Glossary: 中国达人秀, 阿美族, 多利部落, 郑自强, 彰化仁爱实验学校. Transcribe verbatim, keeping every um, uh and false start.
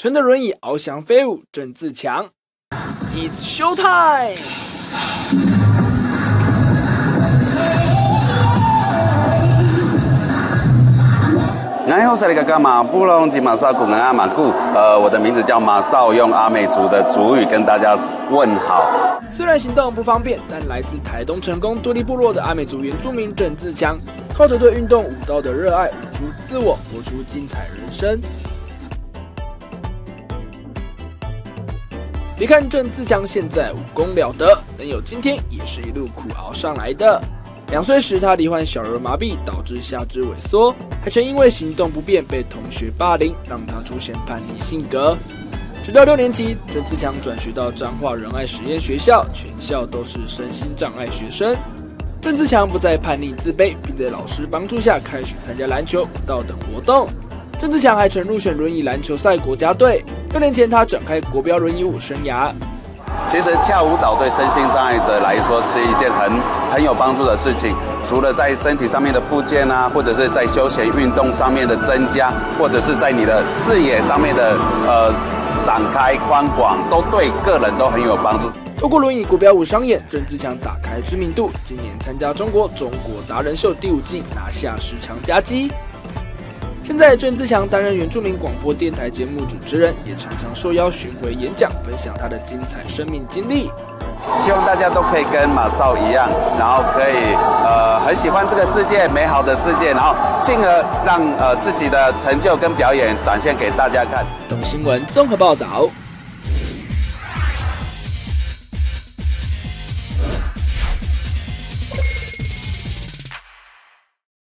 乘着轮椅翱翔飞舞，郑自强。It's show time！ 然后塞里嘎嘎马布隆吉马萨古南阿马固，呃，我的名字叫马少，用阿美族的族语跟大家问好。虽然行动不方便，但来自台东成功多利部落的阿美族原住民郑自强，靠着对运动舞蹈的热爱，舞出自我，活出精彩人生。别看郑自强现在武功了得，能有今天也是一路苦熬上来的。 两岁时，他罹患小儿麻痹，导致下肢萎缩，还曾因为行动不便被同学霸凌，让他出现叛逆性格。直到六年级，郑自强转学到彰化仁爱实验学校，全校都是身心障碍学生。郑自强不再叛逆自卑，并在老师帮助下开始参加篮球、舞蹈等活动。郑自强还曾入选轮椅篮球赛国家队。六年前，他展开国标轮椅舞生涯。 其实跳舞蹈对身心障碍者来说是一件很很有帮助的事情，除了在身体上面的复健啊，或者是在休闲运动上面的增加，或者是在你的视野上面的呃展开宽广，都对个人都很有帮助。透过轮椅国标舞商演，郑自强打开知名度，今年参加中国中国达人秀第五季，拿下十强佳绩。 现在，郑自强担任原住民广播电台节目主持人，也常常受邀巡回演讲，分享他的精彩生命经历。希望大家都可以跟马少一样，然后可以呃很喜欢这个世界，美好的世界，然后进而让呃自己的成就跟表演展现给大家看。懂新闻综合报道。